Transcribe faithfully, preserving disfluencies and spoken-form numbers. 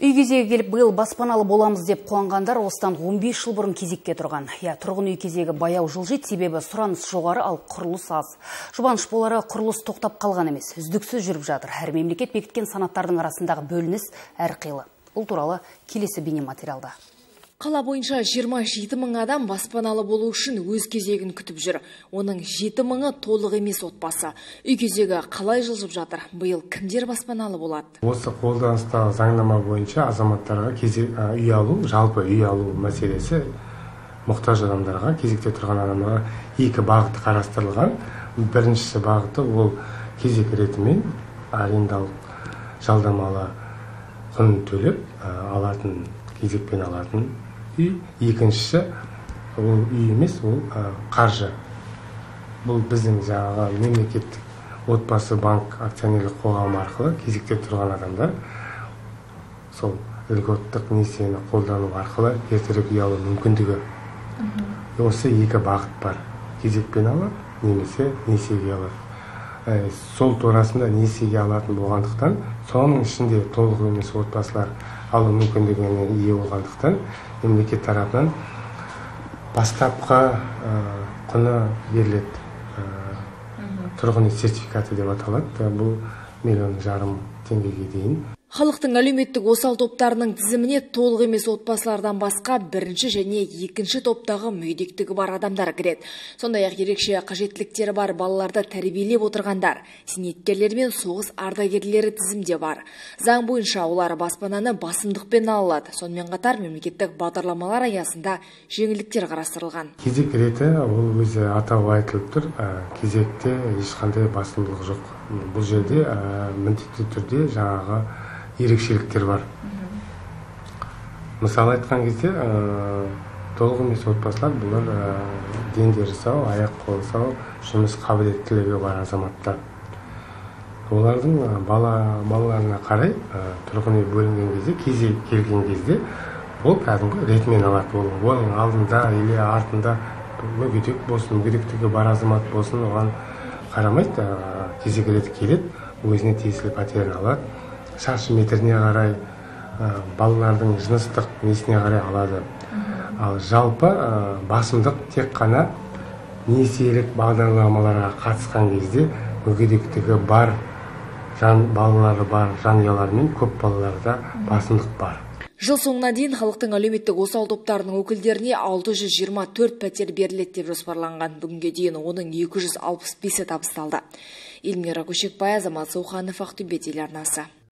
Үй кезегі келіп биыл баспаналы боламыз деп қуанғандар осыдан он бес жыл бұрын кезекке тұрған. Я, тұрғын үй кезегі баяу жылжиды, себебі сұраныс жоғары, ал құрылыс аз. Жұбаныш болары, құрылыс тоқтап қалған емес, үздіксіз жүріп жатыр. Әр мемлекет бекіткен санаттардың арасындағы бөлініс әрқилы. Бұл туралы келесі бейнематериалда. Қала бойынша жиырма жеті мың адам баспаналы болу үшін өз кезегін күтіп жүр. Оның жеті мыңы толық емес отбасы. Үй кезегі қалай жылжып жатыр? Биыл кімдер баспаналы болады? Осы қолданыстағы заңнама бойынша азаматтарға кезек үй алу, жалпы үй алу мәселесі мұқтаж адамдарға, кезекте тұрған адамдарға екі бағыты қарастырылған. Біріншісі бағыты ол кезек ретімен арендалық жалдамалы құнын төлеп алатын, кезекпен алатын. Екіншісі ол үй емес, ол қаржы. Бұл біздің жаңағы мемлекеттік отбасы банк акционерлік қоғамы арқылы кезекте тұрған адамдар сол льготтық несиені қолдану арқылы ертерек үй алу мүмкіндігі. Осы екі бағыт бар: кезекпен алып немесе несиеге алып. Сол турасында несиеге алатын болғандықтан, соның ішінде толық емес отбасылар алу мүмкіндігіне ие болғандықтан, мемлекет тарапынан бастапқы құны беріледі, тұрғын үй сертификаты деп аталады, бұл миллион жарым теңгеге дейін. Халықтың әлеуметтік осал топтарының тізіміне толық емес отбасылардан басқа бірінші және екінші топтағы мүгедектігі бар адамдар кіреді. Сондай-ақ ерекше қажеттіліктері бар балаларды тәрбиелеп отырғандар, зейнеткерлер мен соғыс ардагерлері тізімде бар. Заң бойынша олар баспананы басымдықпен алады. Сонымен қатар мемлекеттік бағдарламалар аясында жеңілдіктер қарастырылған. Кезек реті ол өзі атау айтылып тұр. Кезекте ешқандай басымдылық жоқ. Бұл жерде міндетті түрде жаңағы ерекшеліктер бар. Мысалы айтқан кезде, толық емес отбасылар, бұлар дендері сау, аяқ қолы сау, жұмыс қабілеттілігі бар азаматтар. Олардың балаларына қарай тұрғын үй бөлінген кезде, кезек келген кезде, ол кәдімгі ретімен алады. Оның алдында или артында мүгедек болсын, мүгедектігі бар азамат болсын, оған қарамайды, кезек реті келеді, өзіне тиесілі пәтерін алады. Шаршы метріне қарай, балалардың жыныстық несіне қарай алады. Ал жалпы басымдық тек қана несиелік бағдарламаларға қатысқан кезде мүгедектігі бар жан балалары бар жанұялар мен көп балаларда басымдық бар. Жыл соңына дейін халықтың әлеуметтік осал топтарының өкілдеріне алты жүз жиырма төрт пәтер беріледі деп жоспарланған. Бүгінге дейін оның екі жүз алпыс бесі табысталды. Эльмира Көшекбай, Азамат Сауханов, Ақтөбе телеарнасы.